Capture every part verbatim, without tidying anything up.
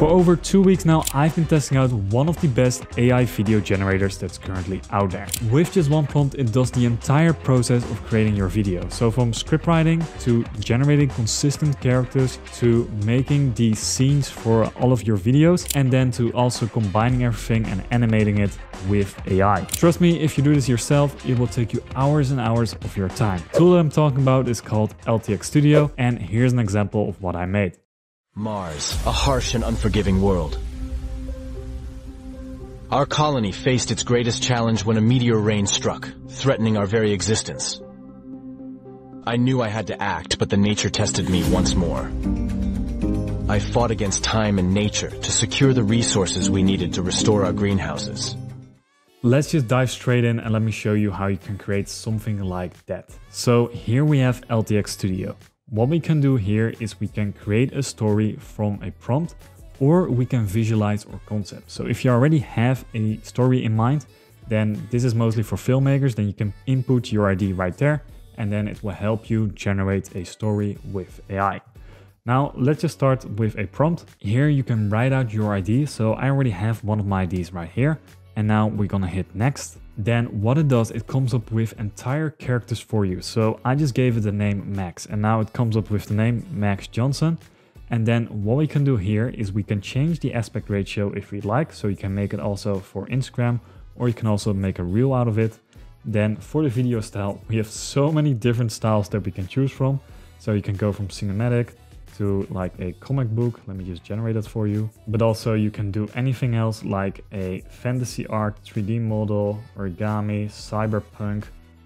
For over two weeks now, I've been testing out one of the best A I video generators that's currently out there. With just one prompt, it does the entire process of creating your video. So from script writing to generating consistent characters to making the scenes for all of your videos, and then to also combining everything and animating it with A I. Trust me, if you do this yourself, it will take you hours and hours of your time. The tool that I'm talking about is called L T X Studio, and here's an example of what I made. Mars, a harsh and unforgiving world. Our colony faced its greatest challenge when a meteor rain struck, threatening our very existence. I knew I had to act, but the nature tested me once more. I fought against time and nature to secure the resources we needed to restore our greenhouses. Let's just dive straight in and let me show you how you can create something like that. So here we have L T X Studio. What we can do here is we can create a story from a prompt, or we can visualize our concept. So if you already have a story in mind, then this is mostly for filmmakers, then you can input your idea right there, and then it will help you generate a story with A I. Now let's just start with a prompt. Here you can write out your idea. So I already have one of my ideas right here. And now we're gonna hit next. Then what it does, it comes up with entire characters for you. So I just gave it the name Max, and now it comes up with the name Max Johnson. And then what we can do here is we can change the aspect ratio if we like. So you can make it also for Instagram, or you can also make a reel out of it. Then for the video style, we have so many different styles that we can choose from. So you can go from cinematic to like a comic book. Let me just generate that for you. But also you can do anything else like a fantasy art, three D model, origami, cyberpunk.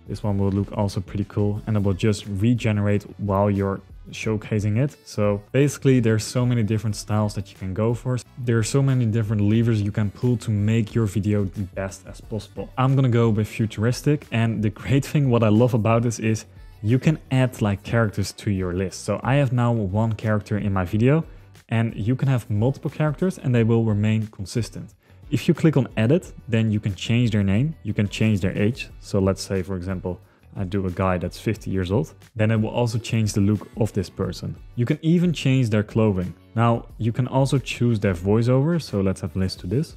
This one will look also pretty cool, and it will just regenerate while you're showcasing it. So basically there's so many different styles that you can go for. There are so many different levers you can pull to make your video the best as possible. I'm gonna go with futuristic, and the great thing what I love about this is you can add like characters to your list. So I have now one character in my video, and you can have multiple characters and they will remain consistent. If you click on edit, then you can change their name, you can change their age. So let's say for example, I do a guy that's fifty years old, then it will also change the look of this person. You can even change their clothing. Now you can also choose their voiceover. So let's have a list to this.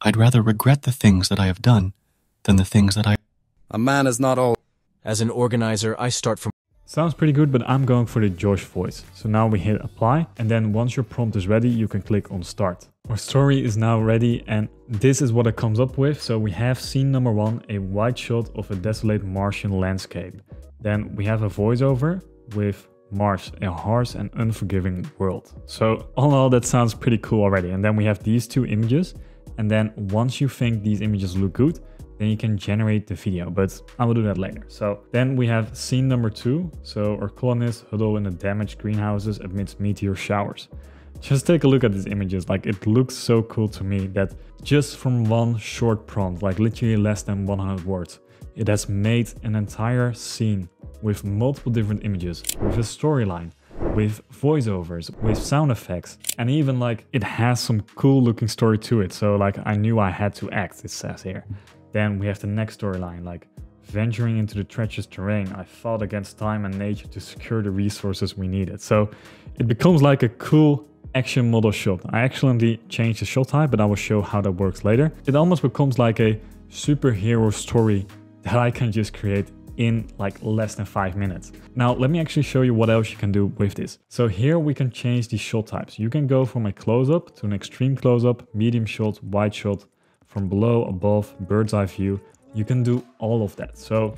I'd rather regret the things that I have done than the things that I... A man is not old. As an organizer, I start from... Sounds pretty good, but I'm going for the Josh voice. So now we hit apply, and then once your prompt is ready, you can click on start. Our story is now ready, and this is what it comes up with. So we have scene number one, a wide shot of a desolate Martian landscape. Then we have a voiceover with Mars, a harsh and unforgiving world. So all in all, that sounds pretty cool already. And then we have these two images. And then once you think these images look good, then you can generate the video, but I will do that later. So then we have scene number two. So our colonists huddle in the damaged greenhouses amidst meteor showers. Just take a look at these images. Like, it looks so cool to me that just from one short prompt, like literally less than one hundred words, it has made an entire scene with multiple different images, with a storyline, with voiceovers, with sound effects, and even like it has some cool looking story to it. So like, I knew I had to act, it says here. Then we have the next storyline, like venturing into the treacherous terrain. I fought against time and nature to secure the resources we needed. So it becomes like a cool action model shot. I accidentally changed the shot type, but I will show how that works later. It almost becomes like a superhero story that I can just create in like less than five minutes. Now, let me actually show you what else you can do with this. So here we can change the shot types. You can go from a close-up to an extreme close-up, medium shot, wide shot, from below, above, bird's eye view. You can do all of that. So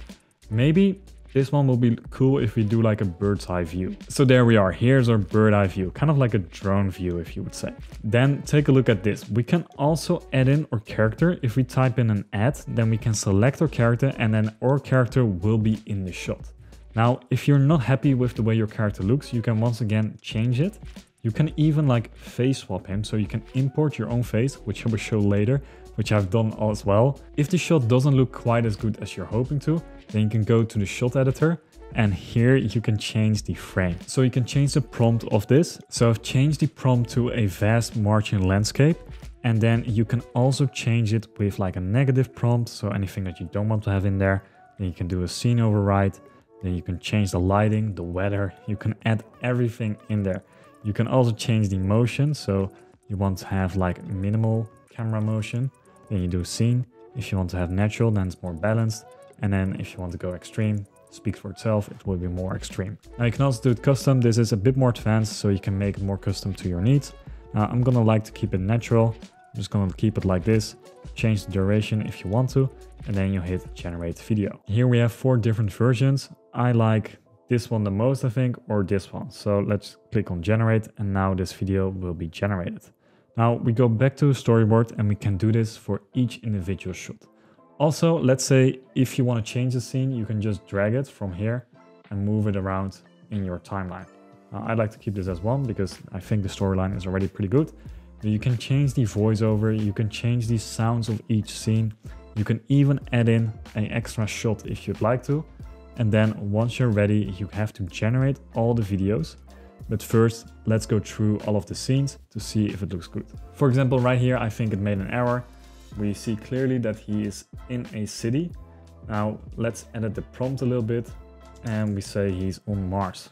maybe this one will be cool if we do like a bird's eye view. So there we are, here's our bird eye view, kind of like a drone view if you would say. Then take a look at this. We can also add in our character. If we type in an add, then we can select our character, and then our character will be in the shot. Now, if you're not happy with the way your character looks, you can once again change it. You can even like face swap him. So you can import your own face, which I will show later, which I've done as well. If the shot doesn't look quite as good as you're hoping to, then you can go to the shot editor, and here you can change the frame. So you can change the prompt of this. So I've changed the prompt to a vast Martian landscape, and then you can also change it with like a negative prompt. So anything that you don't want to have in there, then you can do a scene override. Then you can change the lighting, the weather, you can add everything in there. You can also change the motion. So you want to have like minimal camera motion, then you do scene. If you want to have natural, then it's more balanced. And then if you want to go extreme, speaks for itself, it will be more extreme. Now you can also do it custom. This is a bit more advanced, so you can make it more custom to your needs. Uh, I'm gonna like to keep it natural. I'm just gonna keep it like this, change the duration if you want to, and then you hit generate video. Here we have four different versions. I like this one the most, I think, or this one. So let's click on generate, and now this video will be generated. Now we go back to storyboard, and we can do this for each individual shot. Also, let's say if you want to change the scene, you can just drag it from here and move it around in your timeline. Uh, I'd like to keep this as one because I think the storyline is already pretty good. But you can change the voiceover, you can change the sounds of each scene. You can even add in an extra shot if you'd like to. And then once you're ready, you have to generate all the videos. But first, let's go through all of the scenes to see if it looks good. For example, right here, I think it made an error. We see clearly that he is in a city. Now let's edit the prompt a little bit and we say he's on Mars.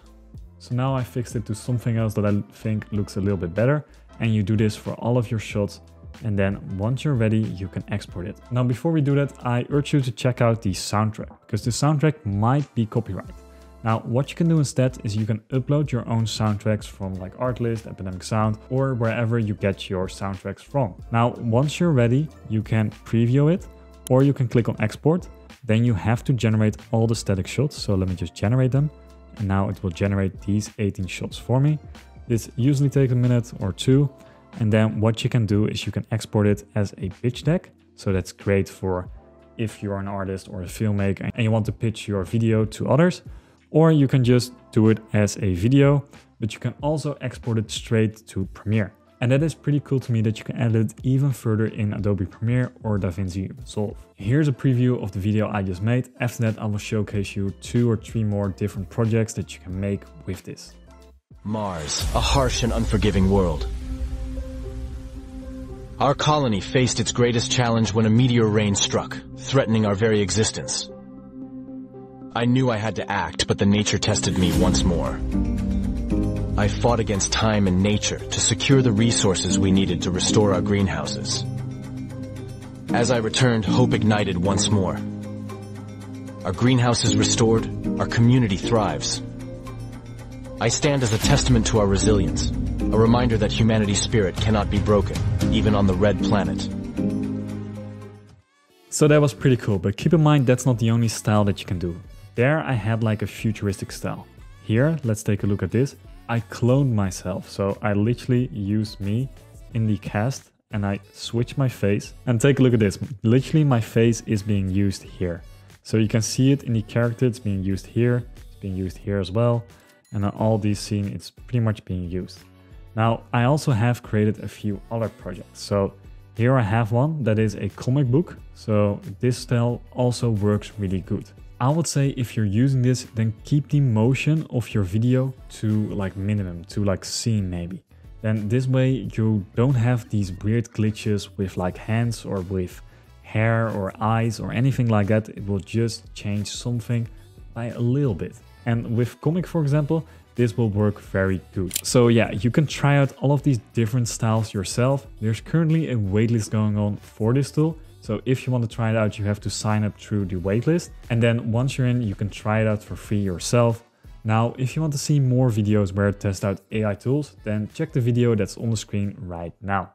So now I fixed it to something else that I think looks a little bit better. And you do this for all of your shots. And then once you're ready, you can export it. Now, before we do that, I urge you to check out the soundtrack because the soundtrack might be copyright. Now, what you can do instead is you can upload your own soundtracks from like Artlist, Epidemic Sound, or wherever you get your soundtracks from. Now, once you're ready, you can preview it or you can click on export. Then you have to generate all the static shots. So let me just generate them. And now it will generate these eighteen shots for me. This usually takes a minute or two. And then what you can do is you can export it as a pitch deck. So that's great for if you're an artist or a filmmaker and you want to pitch your video to others. Or you can just do it as a video, but you can also export it straight to Premiere. And that is pretty cool to me that you can edit it even further in Adobe Premiere or DaVinci Resolve. Here's a preview of the video I just made. After that, I will showcase you two or three more different projects that you can make with this. Mars, a harsh and unforgiving world. Our colony faced its greatest challenge when a meteor rain struck, threatening our very existence. I knew I had to act, but the nature tested me once more. I fought against time and nature to secure the resources we needed to restore our greenhouses. As I returned, hope ignited once more. Our greenhouse is restored, our community thrives. I stand as a testament to our resilience, a reminder that humanity's spirit cannot be broken, even on the red planet. So that was pretty cool, but keep in mind that's not the only style that you can do. There I had like a futuristic style. Here, let's take a look at this. I cloned myself, so I literally used me in the cast and I switched my face. And take a look at this, literally my face is being used here. So you can see it in the character, it's being used here, it's being used here as well. And on all these scenes, it's pretty much being used. Now, I also have created a few other projects. So here I have one that is a comic book. So this style also works really good. I would say if you're using this, then keep the motion of your video to like minimum, to like scene maybe. Then this way you don't have these weird glitches with like hands or with hair or eyes or anything like that. It will just change something by a little bit. And with comic, for example, this will work very good. So yeah, you can try out all of these different styles yourself. There's currently a waitlist going on for this tool. So if you want to try it out, you have to sign up through the waitlist. And then once you're in, you can try it out for free yourself. Now, if you want to see more videos where I test out A I tools, then check the video that's on the screen right now.